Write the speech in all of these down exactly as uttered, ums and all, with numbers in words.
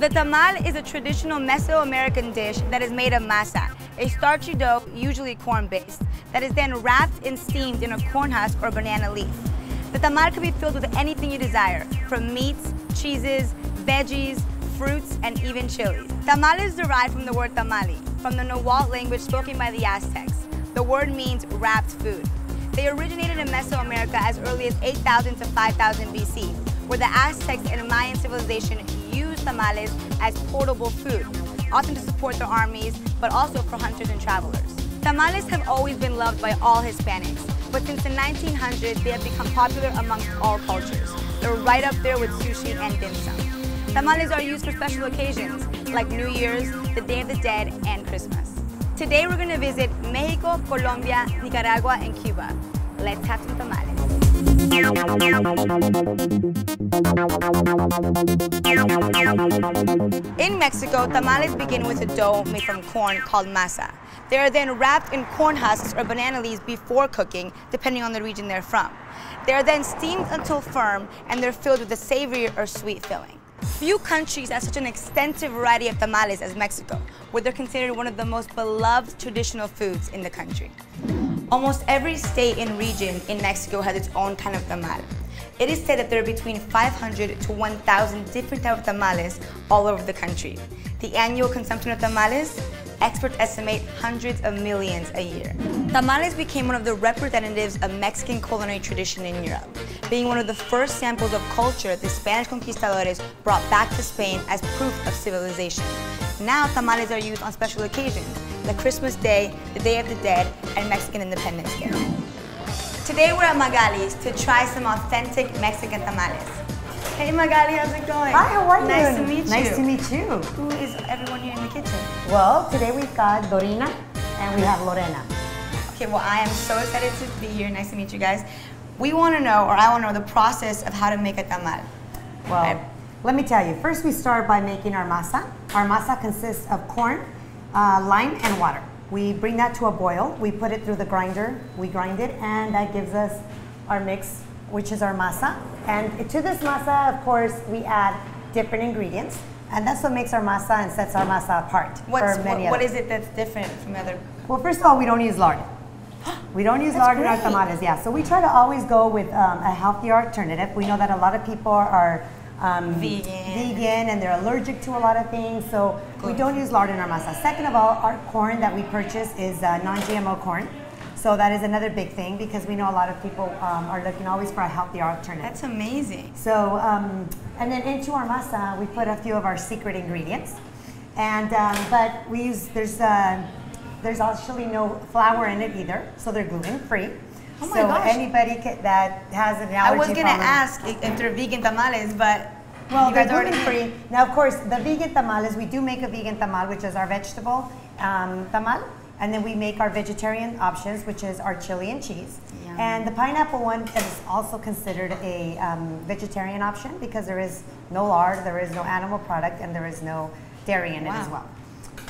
The tamal is a traditional Mesoamerican dish that is made of masa, a starchy dough, usually corn-based, that is then wrapped and steamed in a corn husk or banana leaf. The tamal can be filled with anything you desire, from meats, cheeses, veggies, fruits, and even chilies. Tamal is derived from the word tamale, from the Nahuatl language spoken by the Aztecs. The word means wrapped food. They originated in Mesoamerica as early as eight thousand to five thousand B C, where the Aztecs and Mayan civilization used tamales as portable food, often to support their armies, but also for hunters and travelers. Tamales have always been loved by all Hispanics, but since the nineteen hundreds, they have become popular amongst all cultures. They're right up there with sushi and dim sum. Tamales are used for special occasions, like New Year's, the Day of the Dead, and Christmas. Today we're going to visit Mexico, Colombia, Nicaragua, and Cuba. Let's have some tamales. In Mexico, tamales begin with a dough made from corn called masa. They are then wrapped in corn husks or banana leaves before cooking, depending on the region they're from. They are then steamed until firm, and they're filled with a savory or sweet filling. Few countries have such an extensive variety of tamales as Mexico, where they're considered one of the most beloved traditional foods in the country. Almost every state and region in Mexico has its own kind of tamal. It is said that there are between five hundred to one thousand different types of tamales all over the country. The annual consumption of tamales? Experts estimate hundreds of millions a year. Tamales became one of the representatives of Mexican culinary tradition in Europe, being one of the first samples of culture the Spanish conquistadores brought back to Spain as proof of civilization. Now tamales are used on special occasions, like Christmas Day, the Day of the Dead, and Mexican Independence Day. Today we're at Magali's to try some authentic Mexican tamales. Hey Magali, how's it going? Hi, how are you? Nice to meet you. Nice to meet you. Who is everyone here in the kitchen? Well, today we've got Dorina and we have Lorena. Okay, well I am so excited to be here. Nice to meet you guys. We want to know, or I want to know, the process of how to make a tamal. Well, right. Let me tell you. First we start by making our masa. Our masa consists of corn, uh, lime, and water. We bring that to a boil. We put it through the grinder. We grind it and that gives us our mix, which is our masa. And to this masa, of course, we add different ingredients. And that's what makes our masa and sets our masa apart. What's, for many what, what is it that's different from other? Well, first of all, we don't use lard. We don't use that's lard great. in our tamales, yeah. So we try to always go with um, a healthier alternative. We know that a lot of people are um, vegan. vegan and they're allergic to a lot of things. So Good. we don't use lard in our masa. Second of all, our corn that we purchase is uh, non G M O corn. So that is another big thing because we know a lot of people um, are looking always for a healthier alternative. That's amazing. So, um, and then into our masa, we put a few of our secret ingredients. And, um, but we use, there's, uh, there's actually no flour in it either, so they're gluten-free. Oh my so gosh. anybody can, that has an allergy problem. I was going to ask if they're vegan tamales, but well, you guys are gluten-free. Now, of course, the vegan tamales, we do make a vegan tamal, which is our vegetable um, tamal. And then we make our vegetarian options, which is our chili and cheese. Yum. And the pineapple one is also considered a um, vegetarian option because there is no lard, there is no animal product, and there is no dairy in wow. it as well.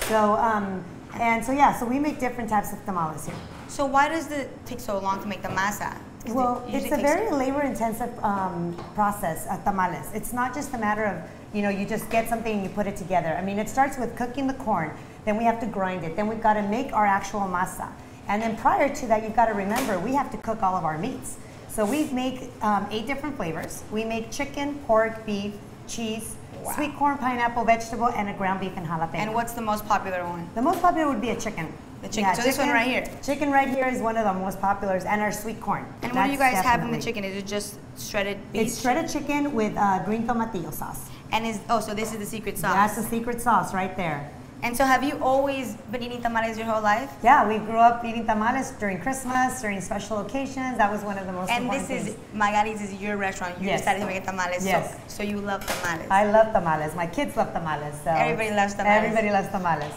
So, um, and so yeah, so we make different types of tamales here. So why does it take so long to make the masa? Well, it it's a very labor-intensive um, process at tamales. It's not just a matter of, you know, you just get something and you put it together. I mean, it starts with cooking the corn, then we have to grind it, then we've got to make our actual masa. And then prior to that, you've got to remember, we have to cook all of our meats. So we make um, eight different flavors. We make chicken, pork, beef, cheese, wow. sweet corn, pineapple, vegetable, and a ground beef and jalapeno. And what's the most popular one? The most popular would be a chicken. The chicken. Yeah, so chicken, this one right here. Chicken right here is one of the most populars, and our sweet corn. And That's what do you guys have in the chicken? Is it just shredded beef? It's shredded chicken with uh, green tomatillo sauce. And is oh, so this is the secret sauce. That's the secret sauce right there. And so have you always been eating tamales your whole life? Yeah, we grew up eating tamales during Christmas, during special occasions. That was one of the most and important things. And this is, Magali's is your restaurant. You yes. decided to make tamales. Yes. So, so you love tamales. I love tamales. My kids love tamales. So everybody loves tamales. Everybody loves tamales.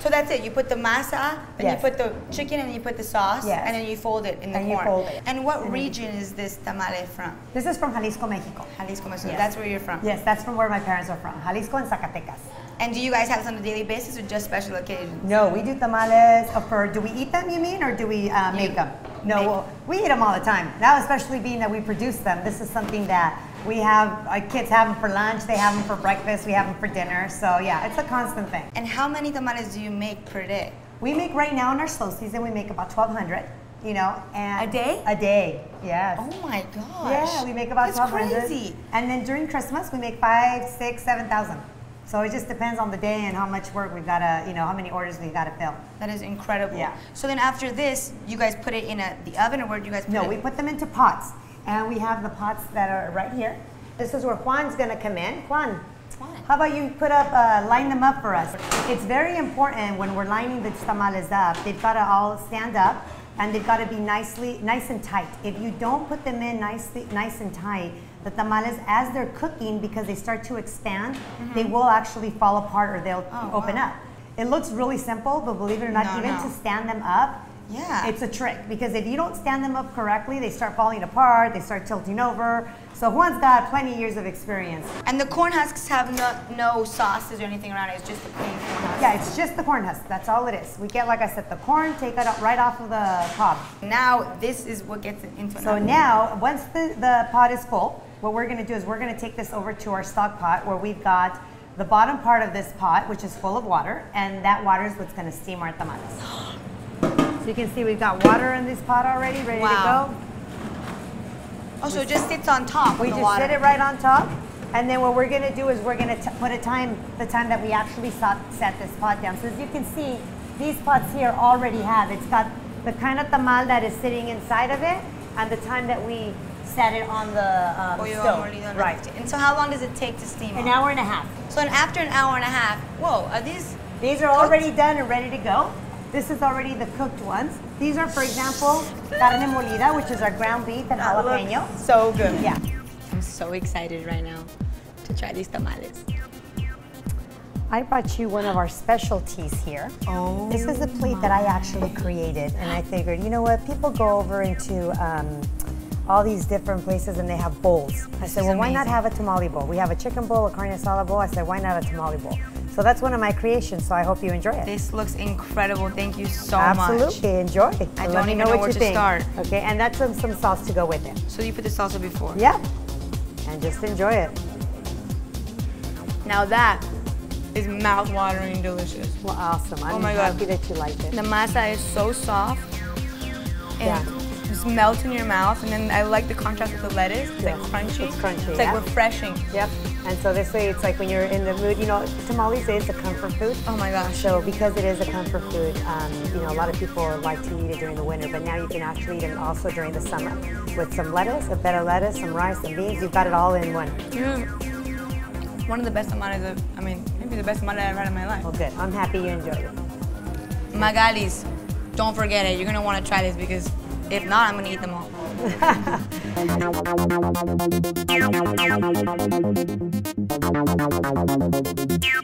So that's it. You put the masa, then yes. you put the chicken, and you put the sauce, yes. and then you fold it in the and corn. You fold it. And what mm-hmm. region is this tamale from? This is from Jalisco, Mexico. Jalisco, Mexico. Yes. That's where you're from. Yes, that's from where my parents are from. Jalisco and Zacatecas. And do you guys have this on a daily basis or just special occasions? No, we do tamales. For, do we eat them, you mean, or do we uh, make you them? No, well, we eat them all the time. Now, especially being that we produce them, this is something that We have, our kids have them for lunch, they have them for breakfast, we have them for dinner. So yeah, it's a constant thing. And how many tamales do you make per day? We make right now in our slow season, we make about twelve hundred, you know. And a day? A day, yes. Oh my gosh. Yeah, we make about twelve hundred. That's crazy. And then during Christmas, we make five, six, seven thousand. So it just depends on the day and how much work we've got to, you know, how many orders we've got to fill. That is incredible. Yeah. So then after this, you guys put it in a, the oven, or where do you guys put no, it? No, we put them into pots. And we have the pots that are right here. This is where Juan's going to come in. Juan, Juan, how about you put up, uh, line them up for us? It's very important when we're lining the tamales up, they've got to all stand up and they've got to be nicely, nice and tight. If you don't put them in nicely, nice and tight, the tamales, as they're cooking, because they start to expand, mm-hmm. they will actually fall apart or they'll oh, open wow. up. It looks really simple, but believe it or not, no, even no. to stand them up, yeah, it's a trick, because if you don't stand them up correctly, they start falling apart, they start tilting over. So Juan's got plenty of years of experience. And the corn husks have no, no sauces or anything around it, it's just the plain corn husk. Yeah, it's just the corn husk, that's all it is. We get, like I said, the corn, take it out right off of the cob. Now, this is what gets it into an So oven. Now, once the, the pot is full, what we're gonna do is we're gonna take this over to our stock pot, where we've got the bottom part of this pot, which is full of water, and that water is what's gonna steam our tamales. You can see we've got water in this pot already, ready wow. to go. Oh, so it just sits on top. We the just water. sit it right on top, and then what we're going to do is we're going to put a time, the time that we actually set this pot down. So as you can see, these pots here already have, it's got the kind of tamal that is sitting inside of it, and the time that we set it on the um, stove. Right. And so how long does it take to steam? An on? hour and a half. So after an hour and a half, whoa, are these? These are cooked? Already done and ready to go. This is already the cooked ones. These are, for example, carne molida, which is our ground beef and jalapeno. So good. Yeah. I'm so excited right now to try these tamales. I brought you one of our specialties here. Oh. This is a plate that I actually created, and I figured, you know what, people go over into um, all these different places and they have bowls. I said, well, why not have a tamale bowl? We have a chicken bowl, a carne asada bowl. I said, why not a tamale bowl? So that's one of my creations, so I hope you enjoy it. This looks incredible. Thank you so Absolutely. much. Absolutely, enjoy. I don't even know, know where to think. start. Okay, and that's some, some sauce to go with it. So you put the salsa before? Yeah, and just enjoy it. Now that is mouth-watering delicious. Well, awesome. I'm oh my happy God. that you liked it. The masa is so soft. And yeah. just melts in your mouth, and then I like the contrast with the lettuce. It's yeah. like crunchy. It's crunchy, It's yeah. like refreshing. Yep. And so this way, it's like when you're in the mood, you know, tamales is a comfort food. Oh my gosh. So because it is a comfort food, um, you know, a lot of people like to eat it during the winter, but now you can actually eat them also during the summer with some lettuce, a bed of lettuce, some rice, some beans. You've got it all in one. You're one of the best tamales, of, I mean, maybe the best tamale I've had in my life. Well, good. I'm happy you enjoyed it. Magali's, don't forget it. You're going to want to try this, because if not, I'm going to eat them all. Thank you.